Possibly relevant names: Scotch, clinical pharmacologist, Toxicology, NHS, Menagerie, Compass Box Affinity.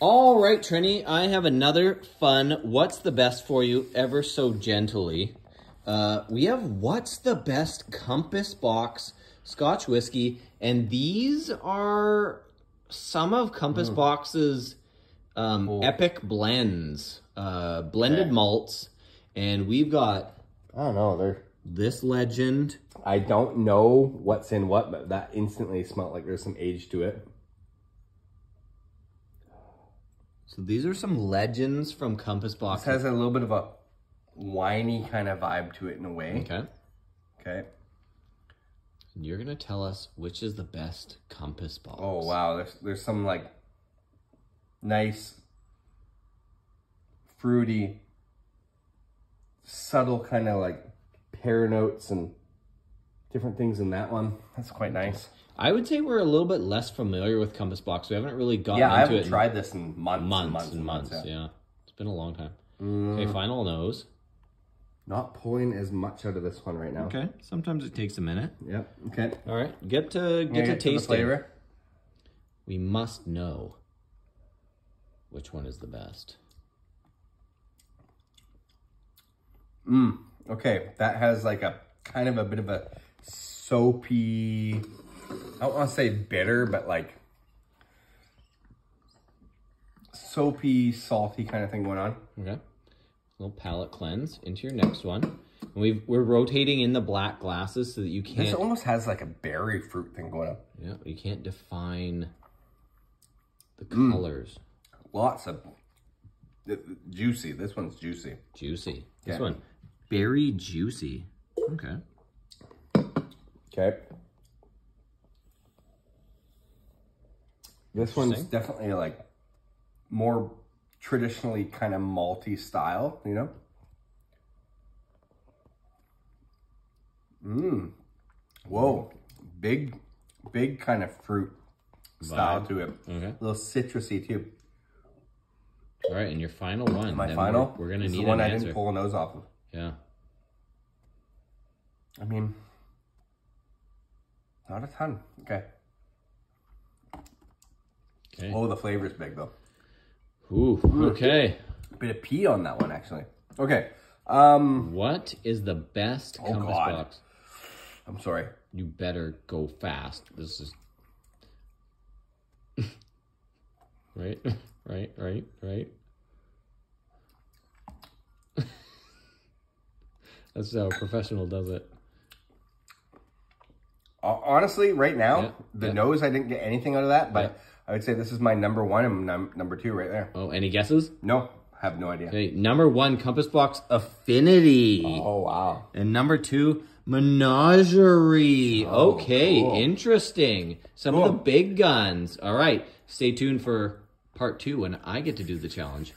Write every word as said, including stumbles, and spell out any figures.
All right, Trini, I have another fun What's the Best for you ever so gently. Uh, we have What's the Best Compass Box Scotch Whisky, and these are some of Compass mm. Box's um, cool. epic blends, uh, blended yeah. malts, and we've got... I don't know, they're... This legend. I don't know what's in what, but that instantly smelled like there's some age to it. So these are some legends from Compass Box. This has a little bit of a winey kind of vibe to it in a way. Okay. Okay. And you're going to tell us which is the best Compass Box. Oh, wow. There's, there's some like nice, fruity, subtle kind of like pear notes and different things in that one. That's quite nice. I would say we're a little bit less familiar with Compass Box. We haven't really gotten yeah, into it. Yeah, I haven't it tried in this in months. Months, months and months, months yeah. yeah. It's been a long time. Mm. Okay, final nose. Not pulling as much out of this one right now. Okay, sometimes it takes a minute. Yep, okay. All right, get to get, get to taste flavor. We must know which one is the best. Mmm, okay. That has like a kind of a bit of a soapy... I don't want to say bitter, but like soapy, salty kind of thing going on. Okay. A little palate cleanse into your next one. And we've, we're rotating in the black glasses so that you can't... This almost has like a berry fruit thing going on. Yeah, you can't define the colors. Mm. Lots of... Juicy. This one's juicy. Juicy. This okay. one. Berry juicy. Okay. Okay. This one's definitely like more traditionally kind of malty style, you know? Mmm. Whoa. Big, big kind of fruit style Vibe. to it. Okay. A little citrusy too. All right, and your final one. My final? We're, we're going to need an answer. It's the one I didn't pull a nose off of. Yeah. I mean, not a ton. Okay. Okay. Oh, the flavor's big, though. Ooh, okay. A bit of pea on that one, actually. Okay. Um, what is the best oh Compass God. Box? I'm sorry. You better go fast. This is... right? Right, right, right. That's how a professional does it. Honestly, right now, yeah, the yeah. nose, I didn't get anything out of that, but... Yeah. I would say this is my number one and num number two right there. Oh, any guesses? No, I have no idea. Okay, number one, Compass Box Affinity. Oh, wow. And number two, Menagerie. Oh, okay, cool. Interesting. Some cool. of the big guns. All right, stay tuned for part two when I get to do the challenge.